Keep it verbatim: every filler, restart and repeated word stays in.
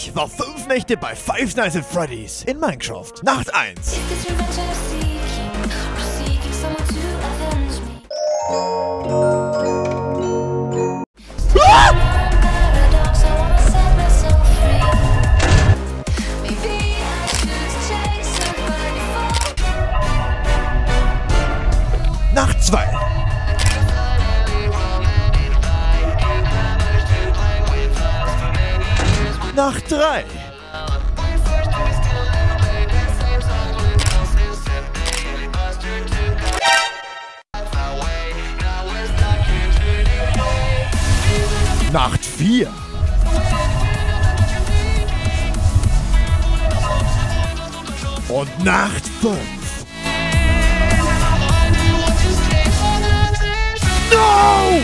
Ich war fünf Nächte bei Five Nights at Freddy's in Minecraft. Nacht eins. Nacht zwei. Nacht drei. Nacht vier. Und Nacht fünf. No!